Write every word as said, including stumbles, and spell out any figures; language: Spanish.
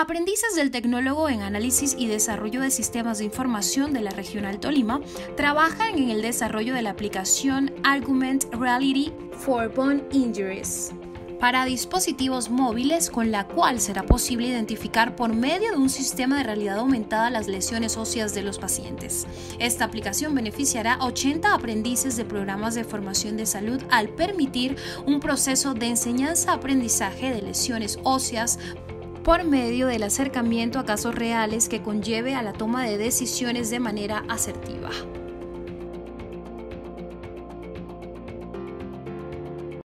Aprendices del tecnólogo en análisis y desarrollo de sistemas de información de la Regional Tolima trabajan en el desarrollo de la aplicación Augmented Reality for Bone Injuries para dispositivos móviles, con la cual será posible identificar por medio de un sistema de realidad aumentada las lesiones óseas de los pacientes. Esta aplicación beneficiará a ochenta aprendices de programas de formación de salud al permitir un proceso de enseñanza-aprendizaje de lesiones óseas por medio del acercamiento a casos reales que conlleve a la toma de decisiones de manera asertiva.